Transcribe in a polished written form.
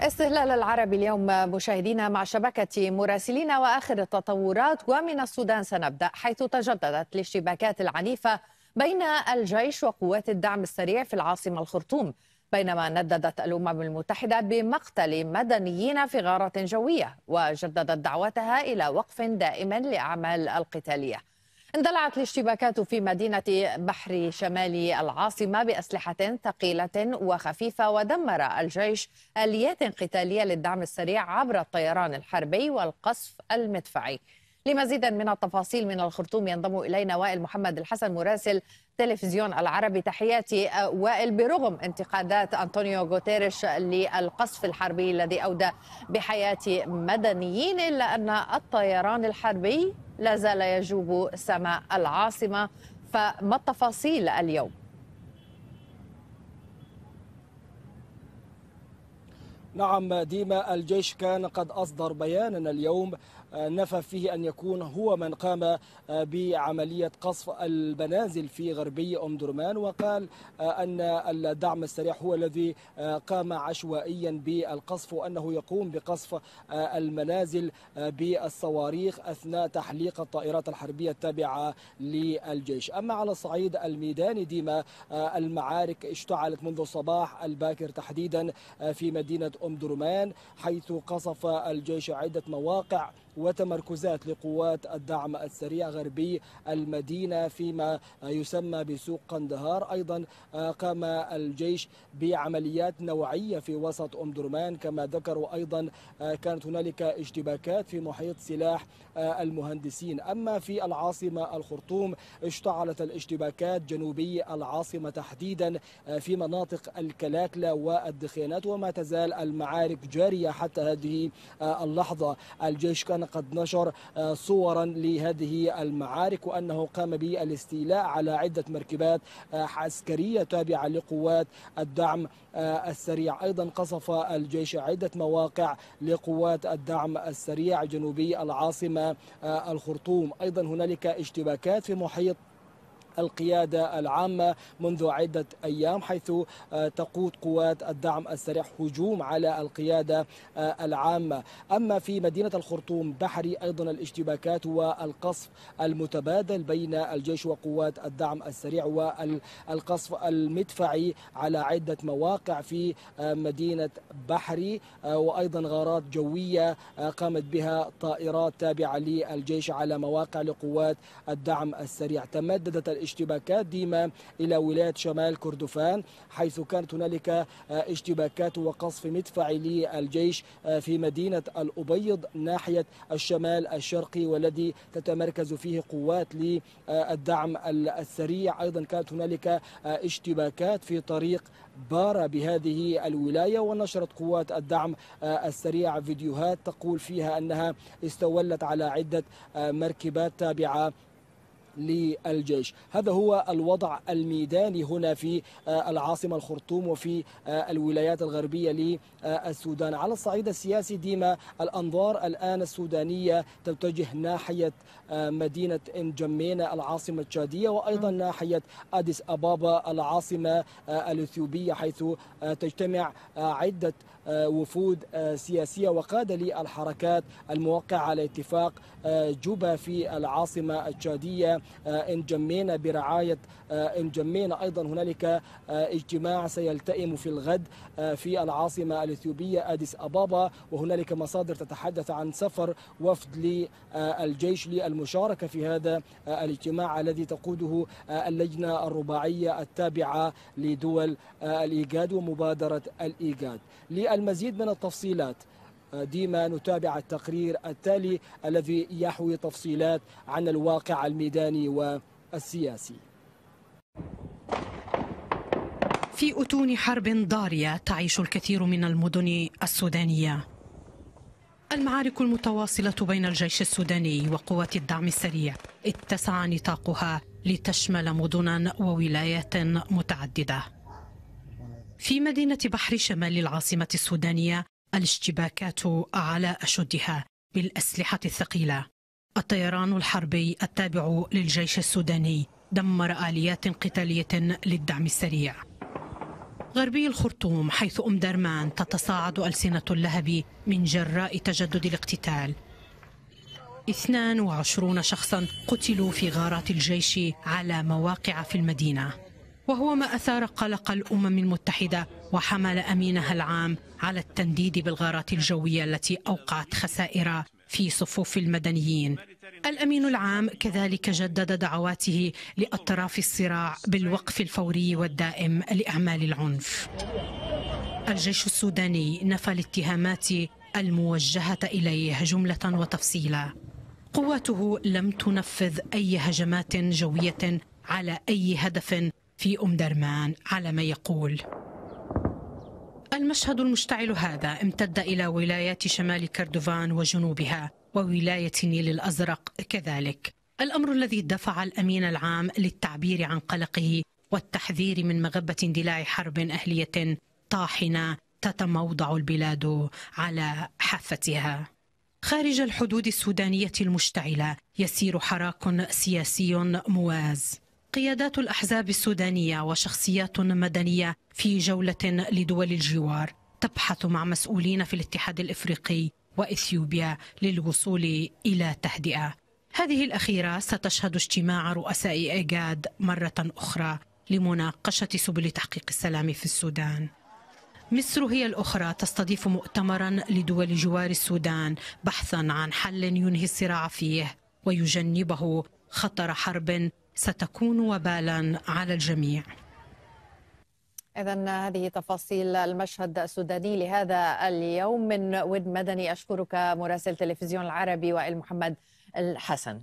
استهلال العربي اليوم مشاهدينا مع شبكة مراسلينا وآخر التطورات. ومن السودان سنبدأ، حيث تجددت الاشتباكات العنيفة بين الجيش وقوات الدعم السريع في العاصمة الخرطوم، بينما نددت الأمم المتحدة بمقتل مدنيين في غارة جوية وجددت دعوتها إلى وقف دائم لأعمال القتالية. اندلعت الاشتباكات في مدينة بحر شمال العاصمة بأسلحة ثقيلة وخفيفة، ودمر الجيش آليات قتالية للدعم السريع عبر الطيران الحربي والقصف المدفعي. لمزيد من التفاصيل من الخرطوم ينضم إلينا وائل محمد الحسن مراسل تلفزيون العربي. تحياتي وائل. برغم انتقادات أنطونيو غوتيريش للقصف الحربي الذي أودى بحياة مدنيين، إلا أن الطيران الحربي لا زال يجوب سماء العاصمة، فما التفاصيل اليوم؟ نعم ديما، الجيش كان قد أصدر بيانا اليوم نفى فيه أن يكون هو من قام بعملية قصف المنازل في غربي أم درمان، وقال أن الدعم السريع هو الذي قام عشوائيا بالقصف، وأنه يقوم بقصف المنازل بالصواريخ أثناء تحليق الطائرات الحربية التابعة للجيش. أما على الصعيد الميداني ديما، المعارك اشتعلت منذ الصباح الباكر تحديدا في مدينة أم درمان، حيث قصف الجيش عدة مواقع وتمركزات لقوات الدعم السريع غربي المدينة فيما يسمى بسوق قندهار. أيضا قام الجيش بعمليات نوعية في وسط أم درمان كما ذكروا. أيضا كانت هنالك اشتباكات في محيط سلاح المهندسين. أما في العاصمة الخرطوم اشتعلت الاشتباكات جنوبي العاصمة تحديدا في مناطق الكلاكلة والدخيانات، وما تزال المعارك جارية حتى هذه اللحظة. الجيش كان قد نشر صورا لهذه المعارك، وأنه قام بالاستيلاء على عدة مركبات عسكرية تابعة لقوات الدعم السريع. أيضا قصف الجيش عدة مواقع لقوات الدعم السريع جنوبي العاصمة الخرطوم. أيضا هنالك اشتباكات في محيط القيادة العامة منذ عدة أيام، حيث تقود قوات الدعم السريع هجوم على القيادة العامة. أما في مدينة الخرطوم بحري أيضا الاشتباكات والقصف المتبادل بين الجيش وقوات الدعم السريع، والقصف المدفعي على عدة مواقع في مدينة بحري، وأيضا غارات جوية قامت بها طائرات تابعة للجيش على مواقع لقوات الدعم السريع. تمددت الاشتباكات ديما إلى ولاية شمال كردفان، حيث كانت هنالك اشتباكات وقصف مدفعي للجيش في مدينة الأبيض ناحية الشمال الشرقي، والذي تتمركز فيه قوات للدعم السريع. أيضا كانت هنالك اشتباكات في طريق بارة بهذه الولاية، ونشرت قوات الدعم السريع فيديوهات تقول فيها أنها استولت على عدة مركبات تابعة للجيش. هذا هو الوضع الميداني هنا في العاصمة الخرطوم وفي الولايات الغربية للسودان. على الصعيد السياسي ديما، الأنظار الآن السودانية تتجه ناحية مدينة إنجمينة العاصمة التشادية، وأيضا ناحية أديس أبابا العاصمة الإثيوبية، حيث تجتمع عدة وفود سياسية وقادة للحركات الموقعة على اتفاق جوبا في العاصمة التشادية إنجمينة برعاية إنجمينة. أيضا هنالك اجتماع سيلتئم في الغد في العاصمة الإثيوبية أديس أبابا، وهنالك مصادر تتحدث عن سفر وفد للجيش للمشاركة في هذا الاجتماع الذي تقوده اللجنة الرباعية التابعة لدول الإيغاد ومبادرة الإيغاد. المزيد من التفصيلات ديما نتابع التقرير التالي الذي يحوي تفصيلات عن الواقع الميداني والسياسي. في أتون حرب ضارية تعيش الكثير من المدن السودانية. المعارك المتواصلة بين الجيش السوداني وقوات الدعم السريع اتسع نطاقها لتشمل مدنا وولايات متعددة. في مدينة بحر شمال العاصمة السودانية الاشتباكات على أشدها بالأسلحة الثقيلة. الطيران الحربي التابع للجيش السوداني دمر آليات قتالية للدعم السريع. غربي الخرطوم حيث أم درمان تتصاعد ألسنة اللهب من جراء تجدد الاقتتال. 22 شخصا قتلوا في غارات الجيش على مواقع في المدينة، وهو ما أثار قلق الأمم المتحدة وحمل أمينها العام على التنديد بالغارات الجوية التي أوقعت خسائر في صفوف المدنيين. الأمين العام كذلك جدد دعواته لأطراف الصراع بالوقف الفوري والدائم لأعمال العنف. الجيش السوداني نفى الاتهامات الموجهة إليه جملة وتفصيلا. قواته لم تنفذ أي هجمات جوية على أي هدف في أم درمان على ما يقول. المشهد المشتعل هذا امتد إلى ولايات شمال كردفان وجنوبها وولاية النيل الأزرق كذلك، الأمر الذي دفع الأمين العام للتعبير عن قلقه والتحذير من مغبة اندلاع حرب أهلية طاحنة تتموضع البلاد على حافتها. خارج الحدود السودانية المشتعلة يسير حراك سياسي مواز، قيادات الأحزاب السودانية وشخصيات مدنية في جولة لدول الجوار تبحث مع مسؤولين في الاتحاد الإفريقي وإثيوبيا للوصول إلى تهدئة. هذه الأخيرة ستشهد اجتماع رؤساء إيغاد مرة أخرى لمناقشة سبل تحقيق السلام في السودان. مصر هي الأخرى تستضيف مؤتمرا لدول جوار السودان بحثا عن حل ينهي الصراع فيه ويجنبه خطر حرب ستكون وبالا على الجميع. إذن هذه تفاصيل المشهد السوداني لهذا اليوم. من ود مدني أشكرك مراسل تلفزيون العربي وائل محمد الحسن.